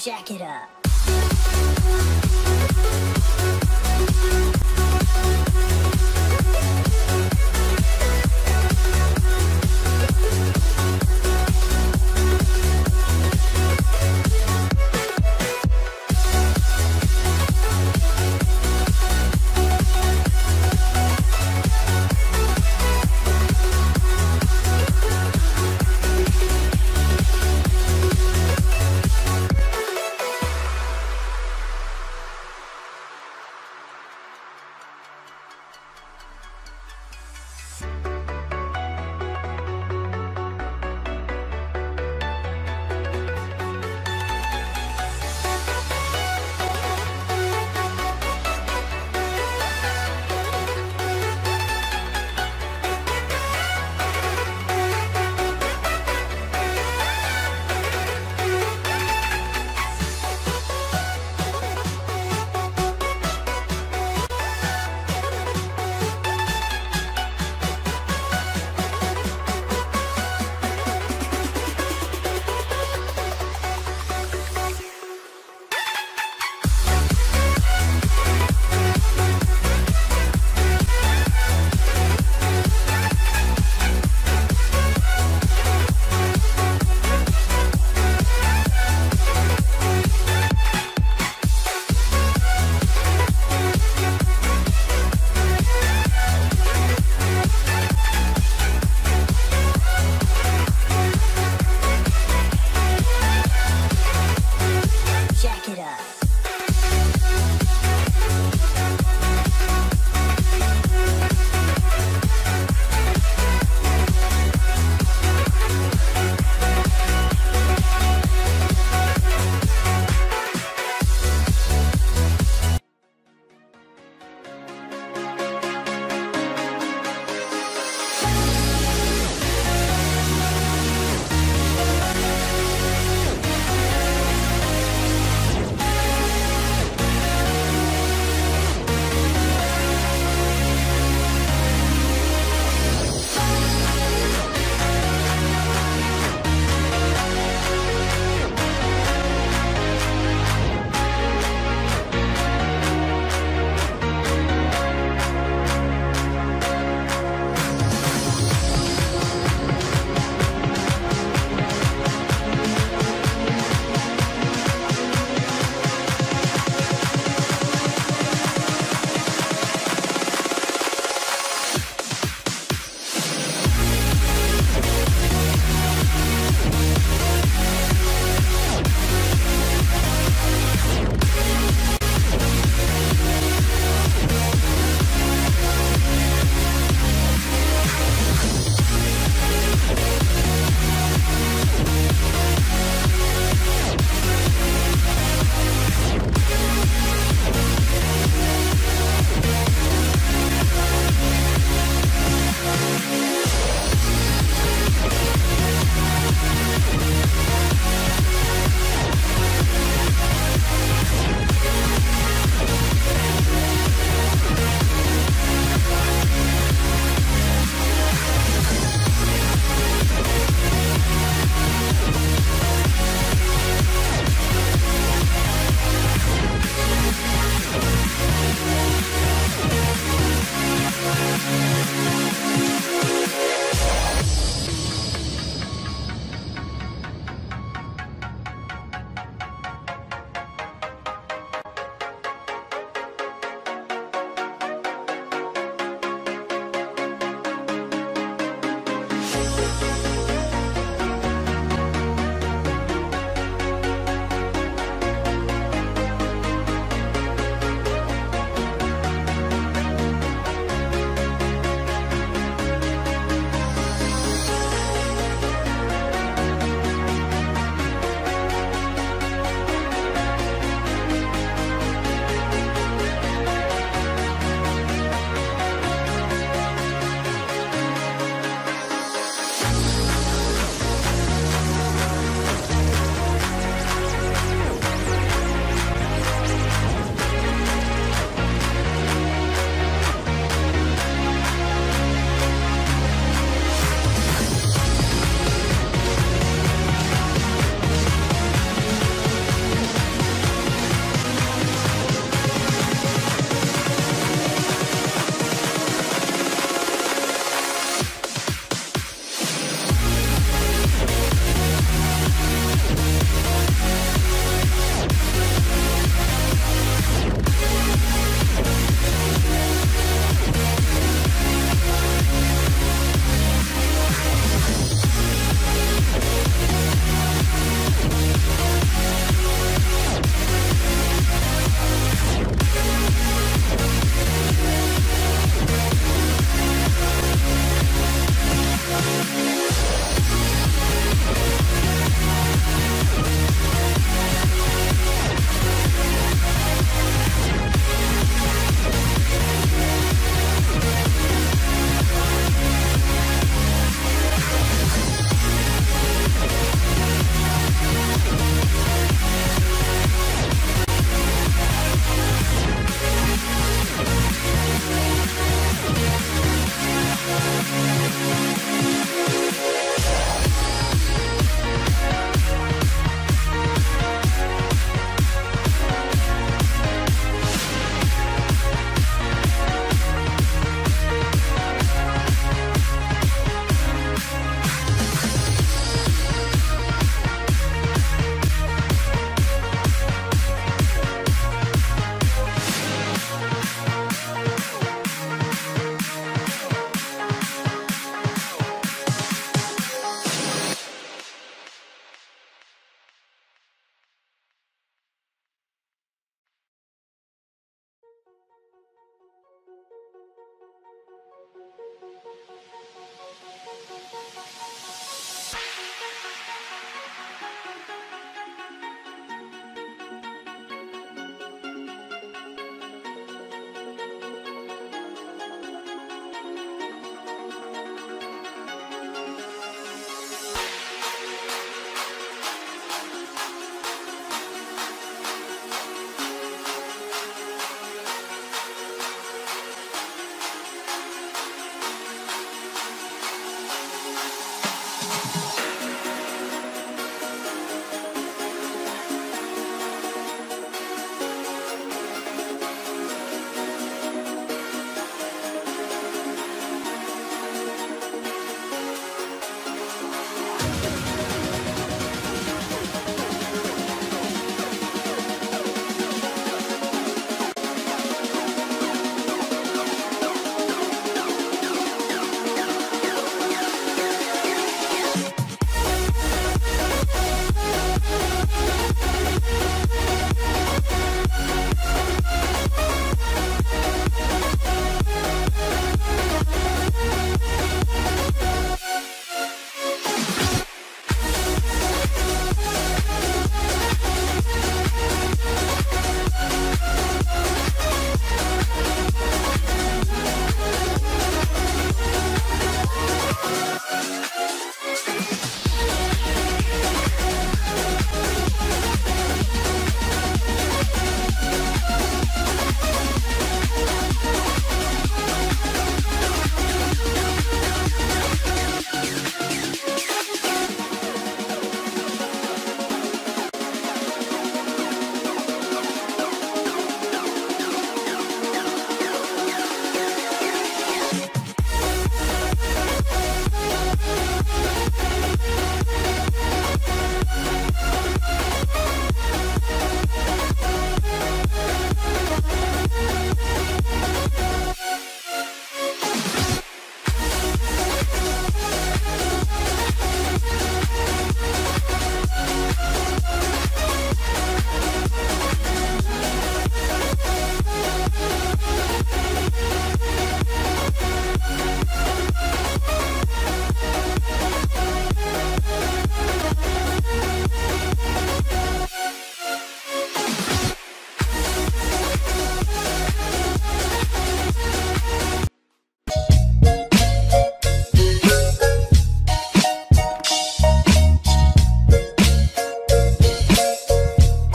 Jack it up.